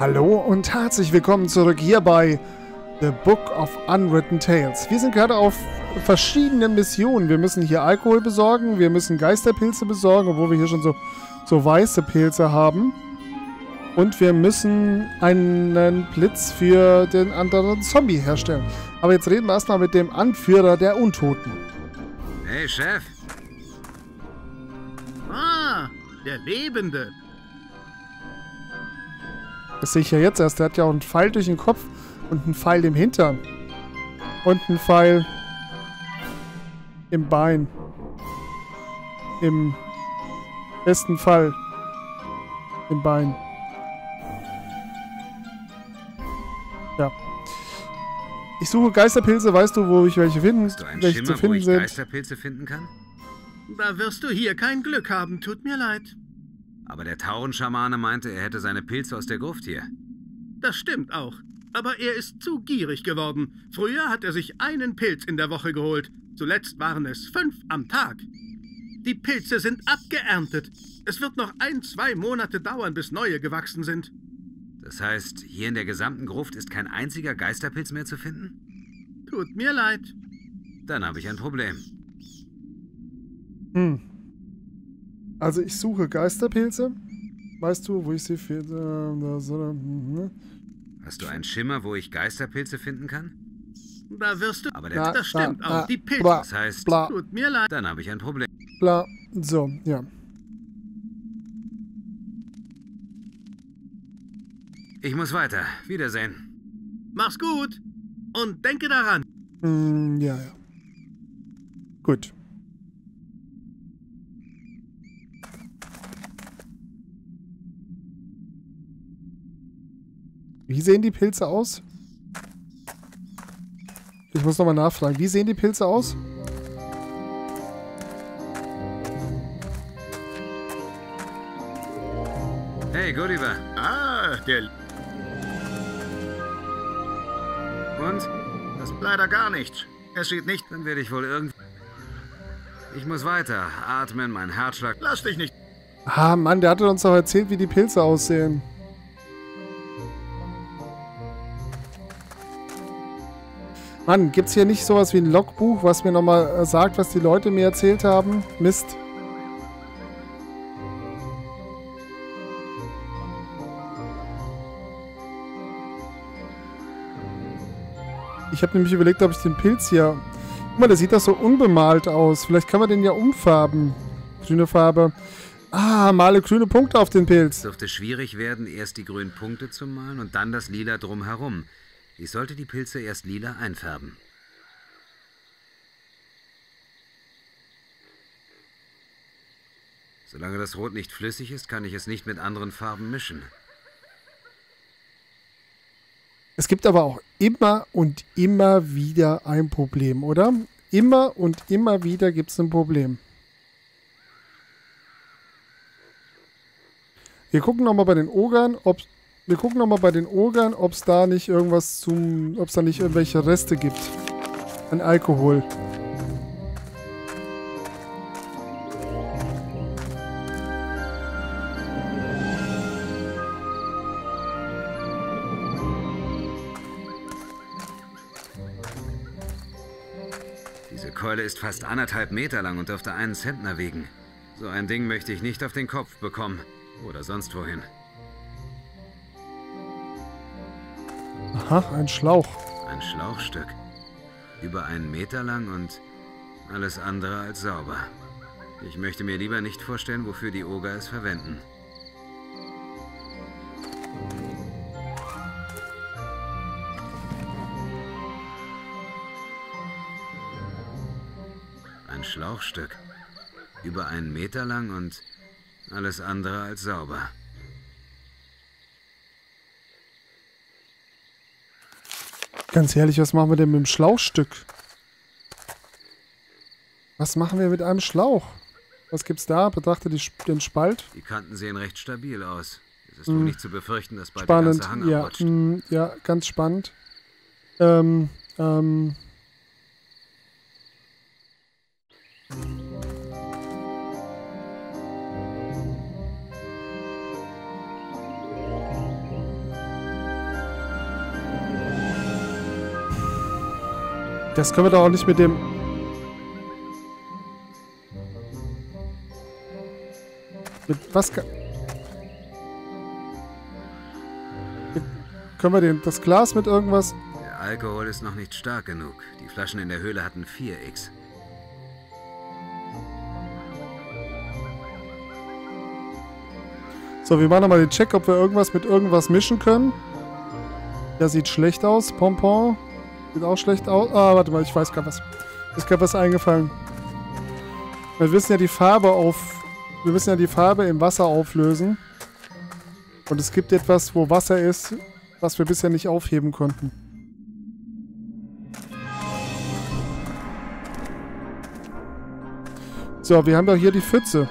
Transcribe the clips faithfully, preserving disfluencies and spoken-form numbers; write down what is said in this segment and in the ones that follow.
Hallo und herzlich willkommen zurück hier bei The Book of Unwritten Tales. Wir sind gerade auf verschiedenen Missionen. Wir müssen hier Alkohol besorgen, wir müssen Geisterpilze besorgen, obwohl wir hier schon so, so weiße Pilze haben. Und wir müssen einen Blitz für den anderen Zombie herstellen. Aber jetzt reden wir erstmal mit dem Anführer der Untoten. Hey, Chef. Ah, der Lebende. Das sehe ich ja jetzt erst. Der hat ja auch einen Pfeil durch den Kopf und einen Pfeil im Hintern. Und einen Pfeil im Bein. Im besten Fall im Bein. Ja. Ich suche Geisterpilze. Weißt du, wo ich welche finden? Hast du einen welche Schimmer, zu finden wo ich sind? Geisterpilze finden kann? Da wirst du hier kein Glück haben. Tut mir leid. Aber der Taurenschamane meinte, er hätte seine Pilze aus der Gruft hier. Das stimmt auch. Aber er ist zu gierig geworden. Früher hat er sich einen Pilz in der Woche geholt. Zuletzt waren es fünf am Tag. Die Pilze sind abgeerntet. Es wird noch ein, zwei Monate dauern, bis neue gewachsen sind. Das heißt, hier in der gesamten Gruft ist kein einziger Geisterpilz mehr zu finden? Tut mir leid. Dann habe ich ein Problem. Hm. Also ich suche Geisterpilze. Weißt du, wo ich sie finde? Hast du einen Schimmer, wo ich Geisterpilze finden kann? Da wirst du... Aber der... Na, das stimmt na, auch. Na, die Pilze... Bla, das heißt... Bla. Tut mir leid. Dann habe ich ein Problem. Bla. So, ja. Ich muss weiter. Wiedersehen. Mach's gut. Und denke daran. Mm, ja, ja. Gut. Wie sehen die Pilze aus? Ich muss nochmal nachfragen. Wie sehen die Pilze aus? Hey, Guliver. Ah, der... Und? Das ist leider gar nichts. Es sieht nicht... Dann werde ich wohl irgendwie... Ich muss weiter. Atmen, mein Herzschlag... Lass dich nicht... Ah, Mann, der hatte uns doch erzählt, wie die Pilze aussehen. Mann, gibt's hier nicht sowas wie ein Logbuch, was mir nochmal sagt, was die Leute mir erzählt haben? Mist. Ich habe nämlich überlegt, ob ich den Pilz hier... Guck mal, der sieht doch so unbemalt aus. Vielleicht kann man den ja umfarben. Grüne Farbe. Ah, male grüne Punkte auf den Pilz. Es dürfte schwierig werden, erst die grünen Punkte zu malen und dann das Lila drumherum. Ich sollte die Pilze erst lila einfärben. Solange das Rot nicht flüssig ist, kann ich es nicht mit anderen Farben mischen. Es gibt aber auch immer und immer wieder ein Problem, oder? Immer und immer wieder gibt es ein Problem. Wir gucken nochmal bei den Ogern, ob... Wir gucken nochmal bei den Ogern, ob es da nicht irgendwas zum... ob es da nicht irgendwelche Reste gibt. An Alkohol. Diese Keule ist fast anderthalb Meter lang und dürfte einen Zentner wiegen. So ein Ding möchte ich nicht auf den Kopf bekommen. Oder sonst wohin. Aha, ein Schlauch. Ein Schlauchstück. Über einen Meter lang und alles andere als sauber. Ich möchte mir lieber nicht vorstellen, wofür die Oger es verwenden. Ein Schlauchstück. Über einen Meter lang und alles andere als sauber. Ganz ehrlich, was machen wir denn mit dem Schlauchstück? Was machen wir mit einem Schlauch? Was gibt's da? Betrachte die, den Spalt. Die Kanten sehen recht stabil aus. Es ist hm. wohl nicht zu befürchten, dass bald der ganze Hang abrutscht. Spannend, ja, ja, ganz spannend. Ähm, ähm. Das können wir doch auch nicht mit dem... Mit was kann... Können wir den, das Glas mit irgendwas... Der Alkohol ist noch nicht stark genug. Die Flaschen in der Höhle hatten vier X. So, wir machen nochmal den Check, ob wir irgendwas mit irgendwas mischen können. Das sieht schlecht aus. Pompon. Sieht auch schlecht aus. Ah, warte mal, ich weiß gerade was. Mir ist gerade was eingefallen. Wir müssen ja die Farbe auf... Wir müssen ja die Farbe im Wasser auflösen. Und es gibt etwas, wo Wasser ist, was wir bisher nicht aufheben konnten. So, wir haben doch hier die Pfütze.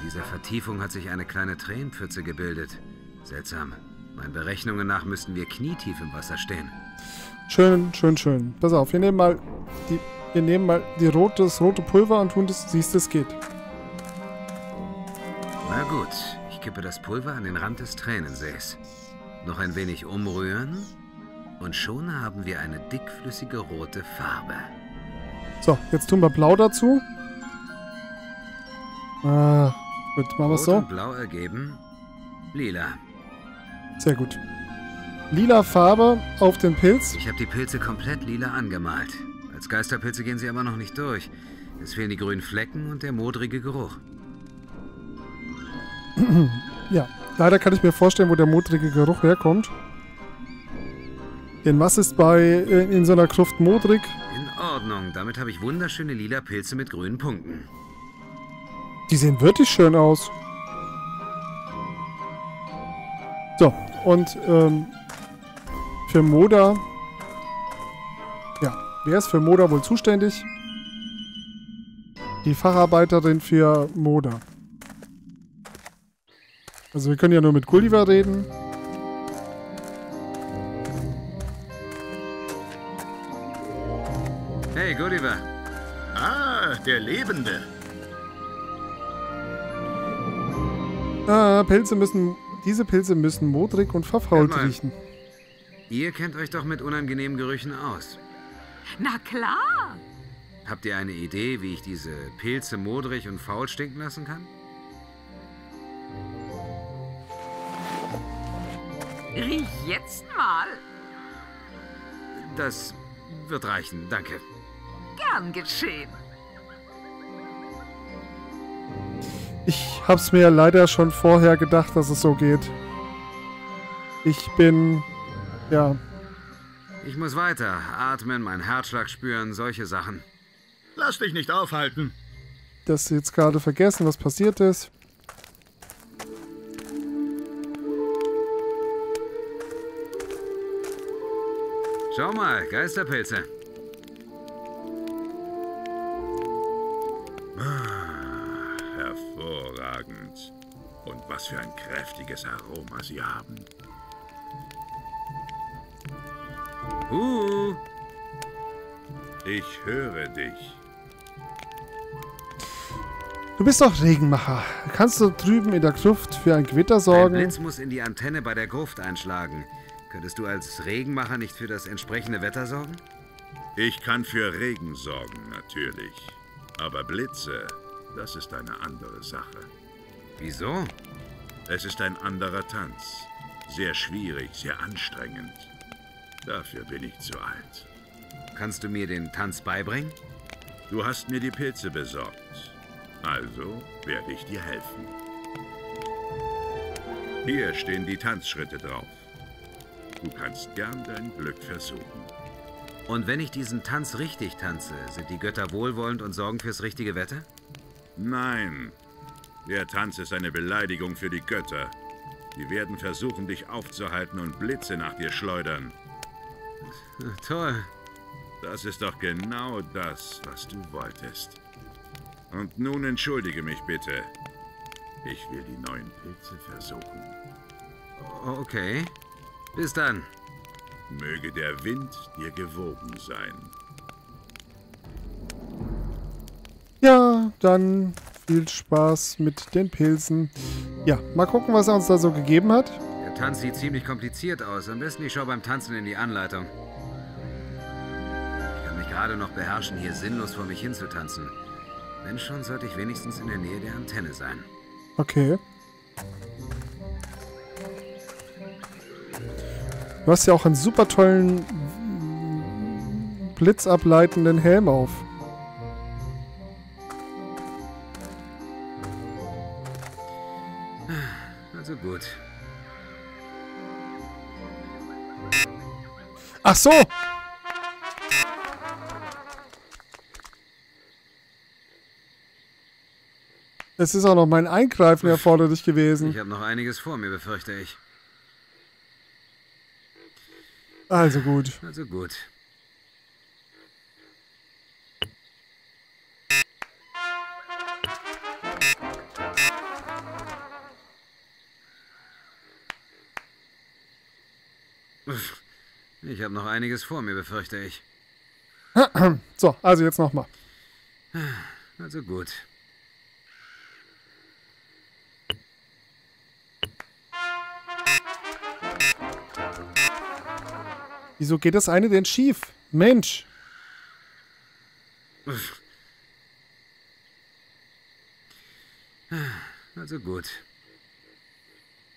In dieser Vertiefung hat sich eine kleine Tränenpfütze gebildet. Seltsam. Meinen Berechnungen nach müssten wir knietief im Wasser stehen. Schön, schön, schön. Pass auf, wir nehmen mal die, wir nehmen mal die rote, das rote Pulver und tun das, siehst, es geht. Na gut, ich kippe das Pulver an den Rand des Tränensees. Noch ein wenig umrühren und schon haben wir eine dickflüssige rote Farbe. So, jetzt tun wir Blau dazu. Ah... Gut, machen wir es so. Rot und Blau ergeben lila. Sehr gut. Lila Farbe auf den Pilz. Ich habe die Pilze komplett lila angemalt. Als Geisterpilze gehen sie aber noch nicht durch. Es fehlen die grünen Flecken und der modrige Geruch. Ja, leider kann ich mir vorstellen, wo der modrige Geruch herkommt. Denn was ist bei in, in so einer Kluft modrig? In Ordnung, damit habe ich wunderschöne lila Pilze mit grünen Punkten. Die sehen wirklich schön aus. So, und ähm, für Moda... Ja, wer ist für Moda wohl zuständig? Die Facharbeiterin für Moda. Also wir können ja nur mit Guliver reden. Hey Guliver. Ah, der Lebende. Ah, Pilze müssen, diese Pilze müssen modrig und verfault riechen. Ihr kennt euch doch mit unangenehmen Gerüchen aus. Na klar. Habt ihr eine Idee, wie ich diese Pilze modrig und faul stinken lassen kann? Riech jetzt mal. Das wird reichen, danke. Gern geschehen. Ich hab's mir leider schon vorher gedacht, dass es so geht. Ich bin... ja. Ich muss weiter. Atmen, meinen Herzschlag spüren, solche Sachen. Lass dich nicht aufhalten. Das jetzt gerade vergessen, was passiert ist. Schau mal, Geisterpilze. Hervorragend. Und was für ein kräftiges Aroma sie haben. Uh. Ich höre dich. Du bist doch Regenmacher. Kannst du drüben in der Gruft für ein Gewitter sorgen? Ein Blitz muss in die Antenne bei der Gruft einschlagen. Könntest du als Regenmacher nicht für das entsprechende Wetter sorgen? Ich kann für Regen sorgen, natürlich. Aber Blitze... Das ist eine andere Sache. Wieso? Es ist ein anderer Tanz. Sehr schwierig, sehr anstrengend. Dafür bin ich zu alt. Kannst du mir den Tanz beibringen? Du hast mir die Pilze besorgt. Also werde ich dir helfen. Hier stehen die Tanzschritte drauf. Du kannst gern dein Glück versuchen. Und wenn ich diesen Tanz richtig tanze, sind die Götter wohlwollend und sorgen fürs richtige Wetter? Nein, der Tanz ist eine Beleidigung für die Götter. Die werden versuchen, dich aufzuhalten und Blitze nach dir schleudern. Toll. Das ist doch genau das, was du wolltest. Und nun entschuldige mich bitte. Ich will die neuen Pilze versuchen. Okay, bis dann. Möge der Wind dir gewogen sein. Ja, dann viel Spaß mit den Pilzen. Ja, mal gucken, was er uns da so gegeben hat. Der Tanz sieht ziemlich kompliziert aus. Am besten ich schaue beim Tanzen in die Anleitung. gerade noch beherrschen, hier sinnlos vor mich hinzutanzen. Wenn schon, sollte ich wenigstens in der Nähe der Antenne sein. Okay. Du hast ja auch einen super tollen blitzableitenden Helm auf. Also gut. Ach so! Es ist auch noch mein Eingreifen erforderlich gewesen. Ich habe noch einiges vor mir, befürchte ich. Also gut. Also gut. Ich habe noch einiges vor mir, befürchte ich. So, also jetzt nochmal. Also gut. Wieso geht das eine denn schief? Mensch! Also gut.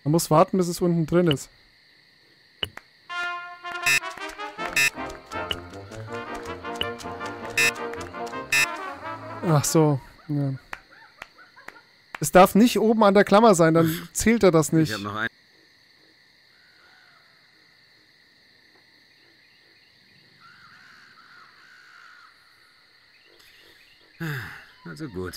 Man muss warten, bis es unten drin ist. Ach so. Ja. Es darf nicht oben an der Klammer sein, dann zählt er das nicht. Ich hab noch ein Also gut.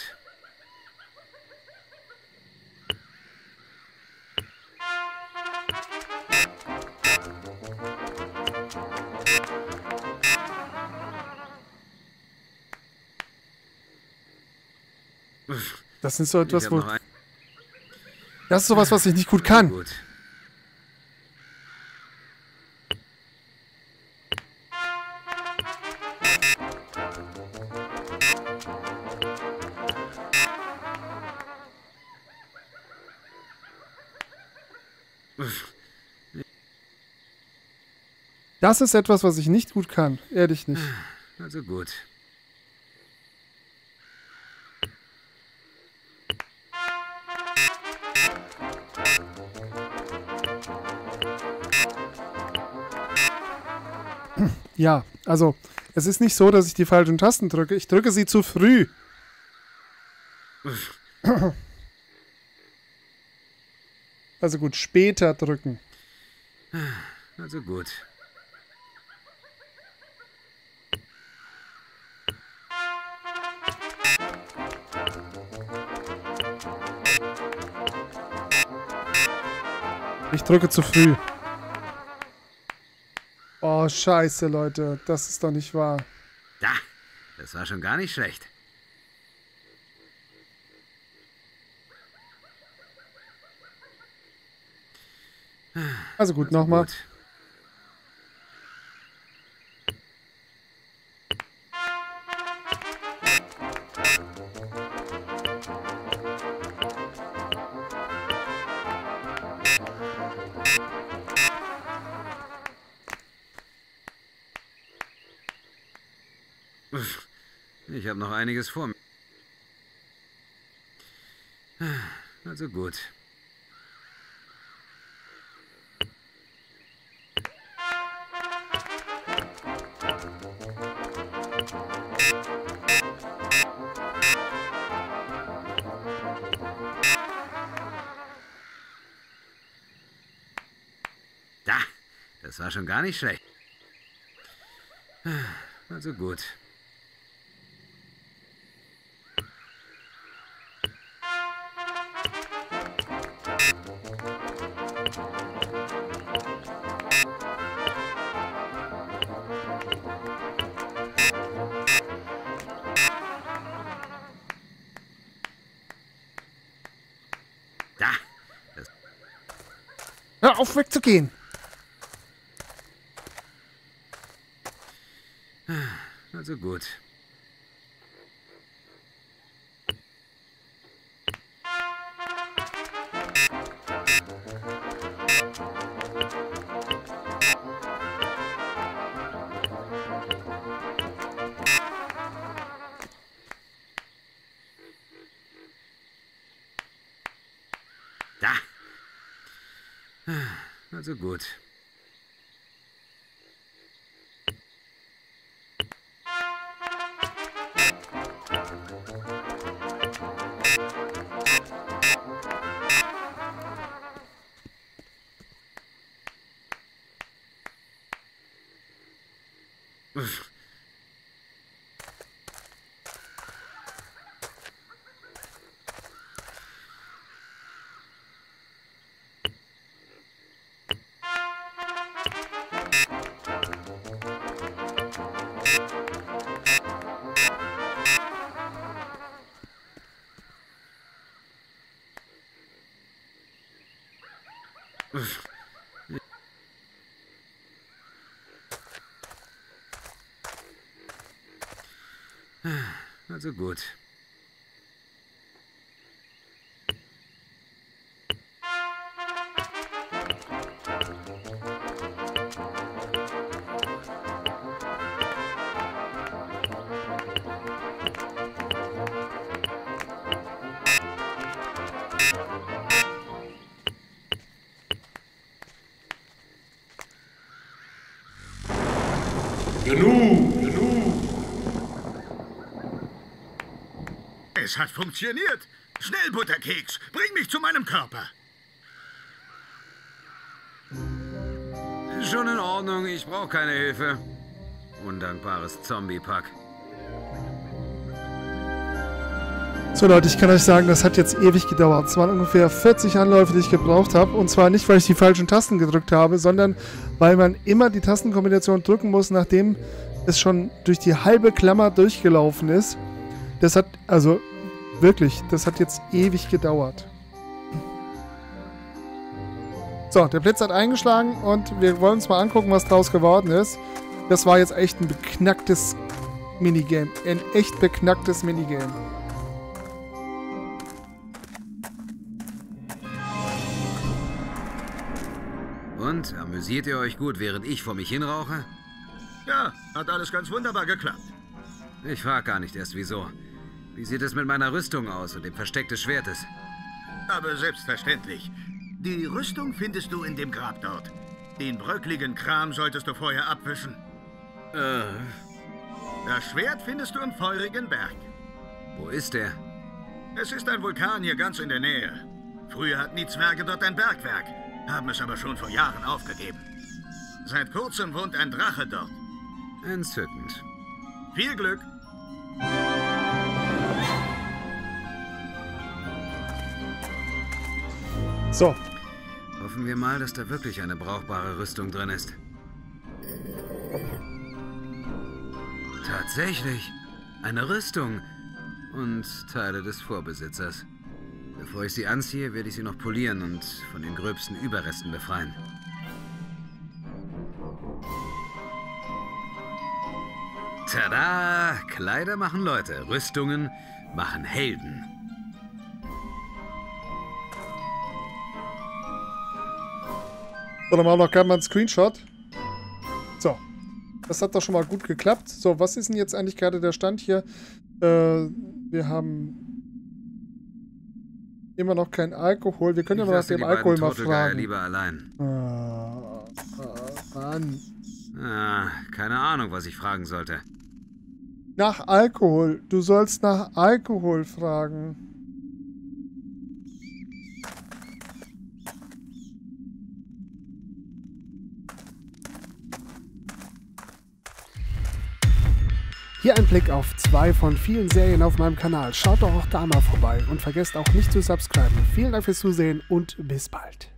Das ist so etwas, wo... Das ist sowas, was ich nicht gut kann. Gut. Das ist etwas, was ich nicht gut kann. Ehrlich nicht. Also gut. Ja, also es ist nicht so, dass ich die falschen Tasten drücke. Ich drücke sie zu früh. Also gut, später drücken. Also gut. Ich drücke zu früh. Oh, scheiße, Leute. Das ist doch nicht wahr. Ja, das war schon gar nicht schlecht. Also gut, also nochmal. Ich habe noch einiges vor mir. Also gut. Da, das war schon gar nicht schlecht. Also gut. Hör auf, wegzugehen. Also gut. Da. Also gut. Also gut. Es hat funktioniert. Schnell, Butterkeks, bring mich zu meinem Körper. Schon in Ordnung, ich brauche keine Hilfe. Undankbares Zombie-Pack. So Leute, ich kann euch sagen, das hat jetzt ewig gedauert. Es waren ungefähr vierzig Anläufe, die ich gebraucht habe. Und zwar nicht, weil ich die falschen Tasten gedrückt habe, sondern weil man immer die Tastenkombination drücken muss, nachdem es schon durch die halbe Klammer durchgelaufen ist. Das hat, also... Wirklich, das hat jetzt ewig gedauert. So, der Blitz hat eingeschlagen und wir wollen uns mal angucken, was draus geworden ist. Das war jetzt echt ein beknacktes Minigame. Ein echt beknacktes Minigame. Und, amüsiert ihr euch gut, während ich vor mich hinrauche? Ja, hat alles ganz wunderbar geklappt. Ich frag gar nicht erst, wieso. Wie sieht es mit meiner Rüstung aus und dem Versteck des Schwertes? Aber selbstverständlich. Die Rüstung findest du in dem Grab dort. Den bröckligen Kram solltest du vorher abwischen. Äh. Das Schwert findest du im feurigen Berg. Wo ist der? Es ist ein Vulkan hier ganz in der Nähe. Früher hatten die Zwerge dort ein Bergwerk, haben es aber schon vor Jahren aufgegeben. Seit kurzem wohnt ein Drache dort. Entzückend. Viel Glück! So. Hoffen wir mal, dass da wirklich eine brauchbare Rüstung drin ist. Tatsächlich! Eine Rüstung! Und Teile des Vorbesitzers. Bevor ich sie anziehe, werde ich sie noch polieren und von den gröbsten Überresten befreien. Tada! Kleider machen Leute, Rüstungen machen Helden. So, dann machen wir noch gerade mal einen Screenshot. So, das hat doch schon mal gut geklappt. So, was ist denn jetzt eigentlich gerade der Stand hier? Äh, wir haben immer noch keinen Alkohol. Wir können ja mal nach dem Alkohol mal fragen. Lieber allein. Ah, Mann. Ah, keine Ahnung, was ich fragen sollte. Nach Alkohol. Du sollst nach Alkohol fragen. Hier ein Blick auf zwei von vielen Serien auf meinem Kanal. Schaut doch auch da mal vorbei und vergesst auch nicht zu subscriben. Vielen Dank fürs Zusehen und bis bald.